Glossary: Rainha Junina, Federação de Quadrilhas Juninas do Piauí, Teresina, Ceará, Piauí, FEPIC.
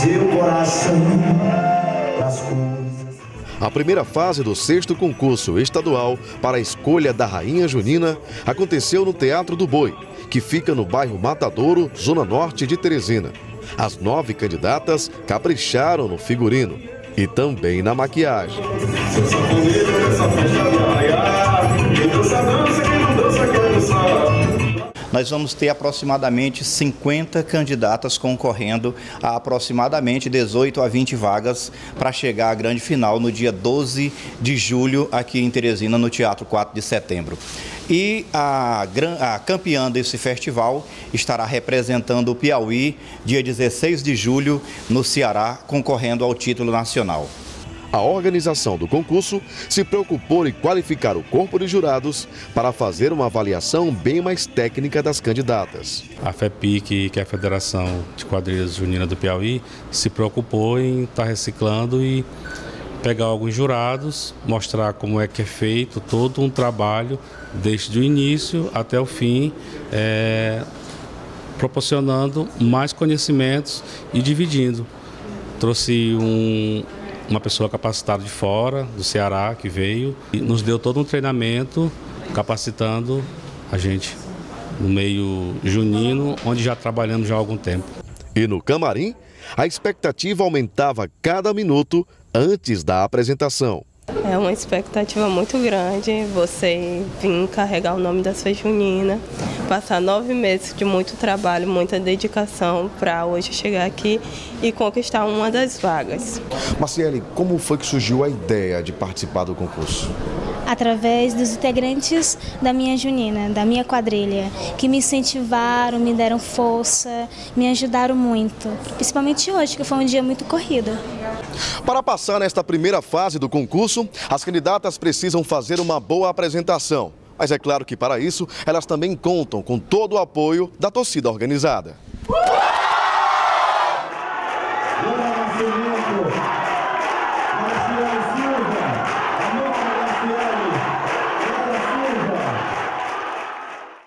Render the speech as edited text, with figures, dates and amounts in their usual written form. seu coração nas coisas. A primeira fase do 6º concurso estadual para a escolha da Rainha Junina aconteceu no Teatro do Boi, que fica no bairro Matadouro, zona norte de Teresina. As 9 candidatas capricharam no figurino e também na maquiagem. Nós vamos ter aproximadamente 50 candidatas concorrendo a aproximadamente 18 a 20 vagas para chegar à grande final no dia 12 de julho aqui em Teresina, no Teatro 4 de Setembro. E a campeã desse festival estará representando o Piauí dia 16 de julho no Ceará, concorrendo ao título nacional. A organização do concurso se preocupou em qualificar o corpo de jurados para fazer uma avaliação bem mais técnica das candidatas. A FEPIC, que é a Federação de Quadrilhas Juninas do Piauí, se preocupou em estar reciclando e pegar alguns jurados, mostrar como é que é feito todo um trabalho desde o início até o fim, proporcionando mais conhecimentos e dividindo. Trouxe uma pessoa capacitada de fora, do Ceará, que veio e nos deu todo um treinamento, capacitando a gente no meio junino, onde já trabalhamos já há algum tempo. E no camarim, a expectativa aumentava cada minuto antes da apresentação. É uma expectativa muito grande você vir carregar o nome da sua junina, passar 9 meses de muito trabalho, muita dedicação para hoje chegar aqui e conquistar uma das vagas. Marciele, como foi que surgiu a ideia de participar do concurso? Através dos integrantes da minha junina, da minha quadrilha, que me incentivaram, me deram força, me ajudaram muito, principalmente hoje, que foi um dia muito corrido. Para passar nesta primeira fase do concurso, as candidatas precisam fazer uma boa apresentação, mas é claro que para isso elas também contam com todo o apoio da torcida organizada.